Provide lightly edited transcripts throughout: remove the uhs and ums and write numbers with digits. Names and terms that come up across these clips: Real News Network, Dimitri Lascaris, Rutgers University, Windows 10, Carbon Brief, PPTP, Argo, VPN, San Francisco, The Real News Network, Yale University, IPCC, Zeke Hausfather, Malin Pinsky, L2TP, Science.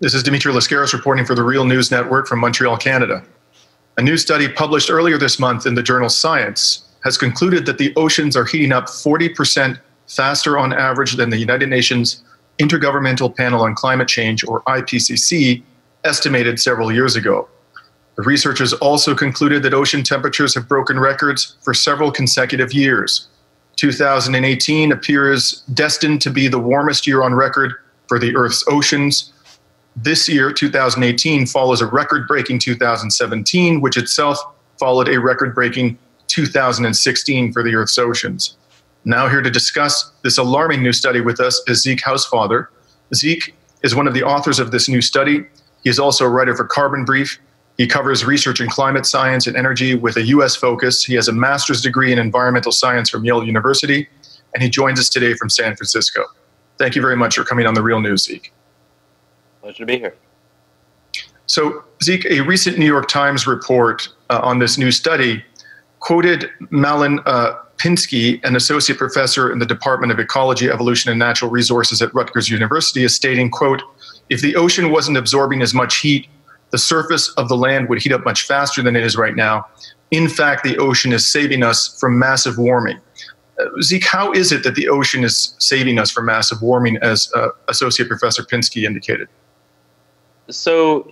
This is Dimitri Lascaris reporting for the Real News Network from Montreal, Canada. A new study published earlier this month in the journal Science has concluded that the oceans are heating up 40% faster on average than the United Nations Intergovernmental Panel on Climate Change, or IPCC, estimated several years ago. The researchers also concluded that ocean temperatures have broken records for several consecutive years. 2018 appears destined to be the warmest year on record for the Earth's oceans. This year, 2018, follows a record-breaking 2017, which itself followed a record-breaking 2016 for the Earth's oceans. Now here to discuss this alarming new study with us is Zeke Hausfather. Zeke is one of the authors of this new study. He is also a writer for Carbon Brief. He covers research in climate science and energy with a U.S. focus. He has a master's degree in environmental science from Yale University, and he joins us today from San Francisco. Thank you very much for coming on The Real News, Zeke. Pleasure to be here. So, Zeke, a recent New York Times report on this new study quoted Malin Pinsky, an associate professor in the Department of Ecology, Evolution, and Natural Resources at Rutgers University, as stating, quote, "If the ocean wasn't absorbing as much heat, the surface of the land would heat up much faster than it is right now. In fact, the ocean is saving us from massive warming." Zeke, how is it that the ocean is saving us from massive warming, as Associate Professor Pinsky indicated? So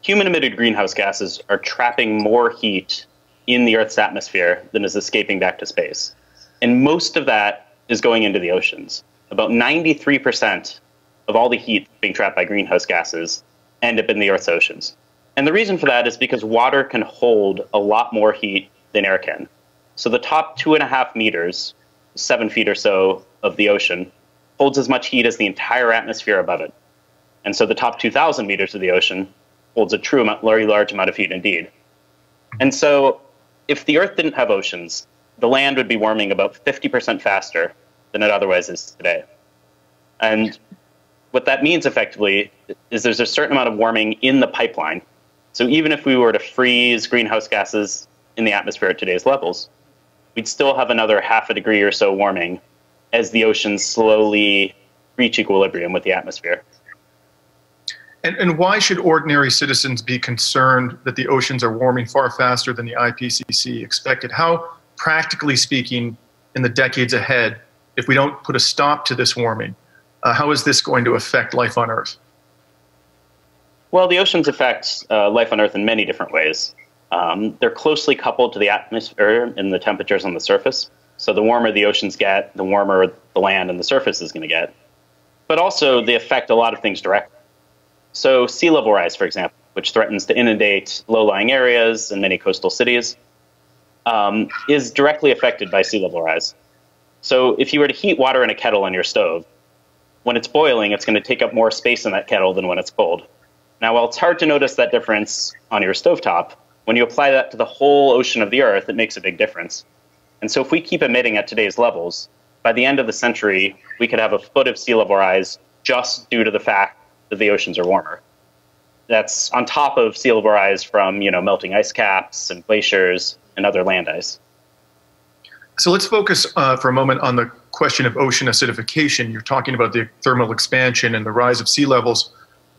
human-emitted greenhouse gases are trapping more heat in the Earth's atmosphere than is escaping back to space. And most of that is going into the oceans. About 93% of all the heat being trapped by greenhouse gases end up in the Earth's oceans. And the reason for that is because water can hold a lot more heat than air can. So the top 2.5 meters, 7 feet or so of the ocean, holds as much heat as the entire atmosphere above it. And so the top 2,000 meters of the ocean holds a true amount, very large amount of heat indeed. And so if the Earth didn't have oceans, the land would be warming about 50% faster than it otherwise is today. And what that means effectively is there's a certain amount of warming in the pipeline. So even if we were to freeze greenhouse gases in the atmosphere at today's levels, we'd still have another 0.5 degree or so warming as the oceans slowly reach equilibrium with the atmosphere. And why should ordinary citizens be concerned that the oceans are warming far faster than the IPCC expected? How, practically speaking, in the decades ahead, if we don't put a stop to this warming, how is this going to affect life on Earth? Well, the oceans affect life on Earth in many different ways. They're closely coupled to the atmosphere and the temperatures on the surface. So the warmer the oceans get, the warmer the land and the surface is going to get. But also, they affect a lot of things directly. So sea level rise, for example, which threatens to inundate low-lying areas and many coastal cities, is directly affected by sea level rise. So if you were to heat water in a kettle on your stove, when it's boiling, it's going to take up more space in that kettle than when it's cold. Now, while it's hard to notice that difference on your stovetop, when you apply that to the whole ocean of the Earth, it makes a big difference. And so if we keep emitting at today's levels, by the end of the century, we could have a foot of sea level rise just due to the fact that the oceans are warmer. That's on top of sea level rise from, melting ice caps and glaciers and other land ice. So let's focus for a moment on the question of ocean acidification. You're talking about the thermal expansion and the rise of sea levels.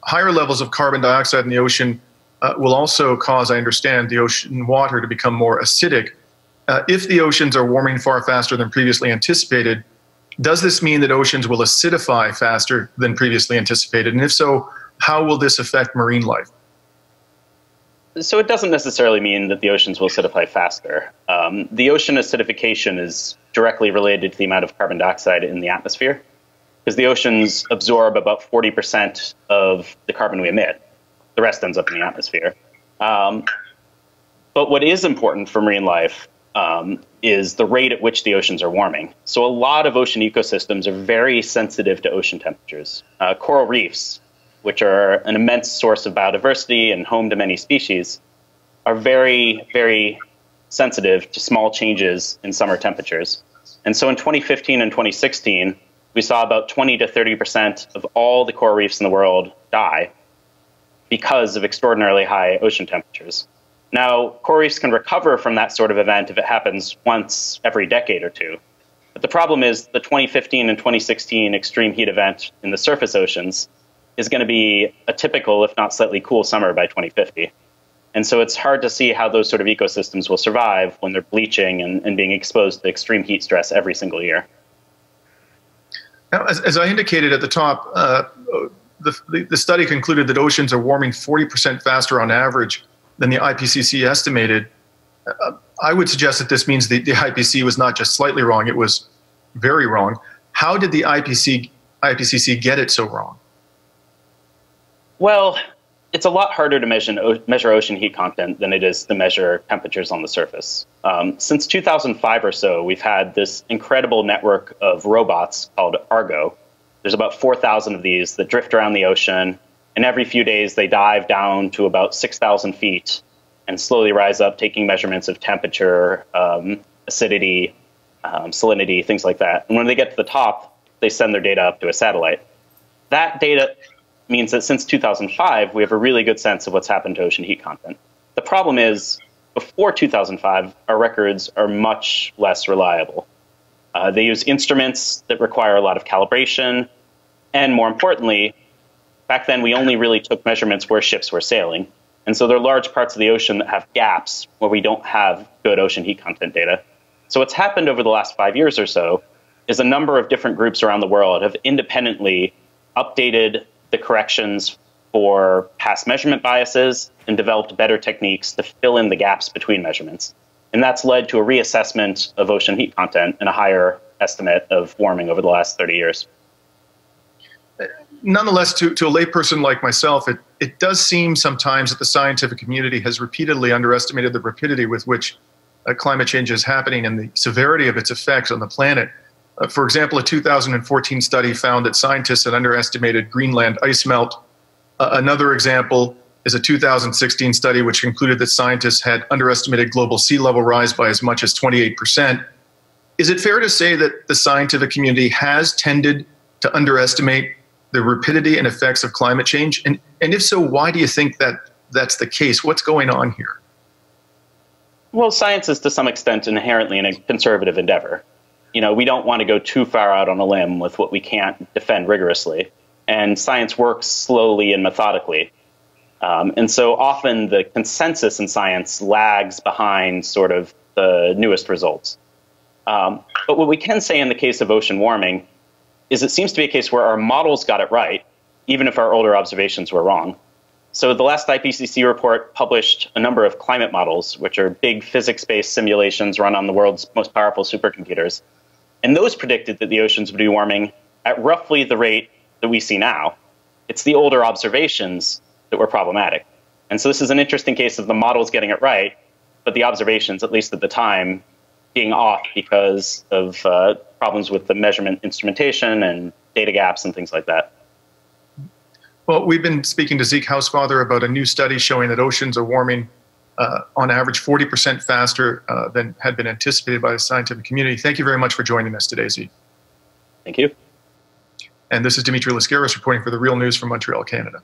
Higher levels of carbon dioxide in the ocean will also cause, I understand, the ocean water to become more acidic. If the oceans are warming far faster than previously anticipated, does this mean that oceans will acidify faster than previously anticipated? And if so, how will this affect marine life? So it doesn't necessarily mean that the oceans will acidify faster. The ocean acidification is directly related to the amount of carbon dioxide in the atmosphere, because the oceans absorb about 40% of the carbon we emit. The rest ends up in the atmosphere. But what is important for marine life is the rate at which the oceans are warming. So a lot of ocean ecosystems are very sensitive to ocean temperatures. Coral reefs, which are an immense source of biodiversity and home to many species, are very, very sensitive to small changes in summer temperatures. And so in 2015 and 2016, we saw about 20 to 30% of all the coral reefs in the world die because of extraordinarily high ocean temperatures. Now, coral reefs can recover from that sort of event if it happens once every decade or two. But the problem is the 2015 and 2016 extreme heat event in the surface oceans is going to be a typical, if not slightly cool, summer by 2050. And so it's hard to see how those sort of ecosystems will survive when they're bleaching and being exposed to extreme heat stress every single year. Now, as I indicated at the top, the study concluded that oceans are warming 40% faster on average than the IPCC estimated. I would suggest that this means the IPCC was not just slightly wrong, it was very wrong. How did the IPCC get it so wrong? Well, it's a lot harder to measure ocean heat content than it is to measure temperatures on the surface. Since 2005 or so, we've had this incredible network of robots called Argo. There's about 4,000 of these that drift around the ocean, and every few days they dive down to about 6,000 feet and slowly rise up, taking measurements of temperature, acidity, salinity, things like that. And when they get to the top, they send their data up to a satellite. That data means that since 2005, we have a really good sense of what's happened to ocean heat content. The problem is, before 2005, our records are much less reliable. They use instruments that require a lot of calibration, and more importantly, back then we only really took measurements where ships were sailing. And so there are large parts of the ocean that have gaps where we don't have good ocean heat content data. So what's happened over the last 5 years or so is a number of different groups around the world have independently updated the corrections for past measurement biases and developed better techniques to fill in the gaps between measurements. And that's led to a reassessment of ocean heat content and a higher estimate of warming over the last 30 years. Nonetheless, to a layperson like myself, it does seem sometimes that the scientific community has repeatedly underestimated the rapidity with which climate change is happening and the severity of its effects on the planet. For example, a 2014 study found that scientists had underestimated Greenland ice melt. Another example is a 2016 study which concluded that scientists had underestimated global sea level rise by as much as 28%. Is it fair to say that the scientific community has tended to underestimate the rapidity and effects of climate change? And if so, why do you think that that's the case? What's going on here? Well, science is to some extent inherently a conservative endeavor. You know, we don't want to go too far out on a limb with what we can't defend rigorously. And science works slowly and methodically. And so often the consensus in science lags behind sort of the newest results. But what we can say in the case of ocean warming is it seems to be a case where our models got it right, even if our older observations were wrong. So the last IPCC report published a number of climate models, which are big physics-based simulations run on the world's most powerful supercomputers. And those predicted that the oceans would be warming at roughly the rate that we see now. It's the older observations that were problematic. And so this is an interesting case of the models getting it right, but the observations, at least at the time, being off because of problems with the measurement instrumentation and data gaps and things like that. Well, we've been speaking to Zeke Hausfather about a new study showing that oceans are warming on average 40% faster than had been anticipated by the scientific community. Thank you very much for joining us today, Zeke. Thank you. And this is Dimitri Lascaris reporting for the Real News from Montreal, Canada.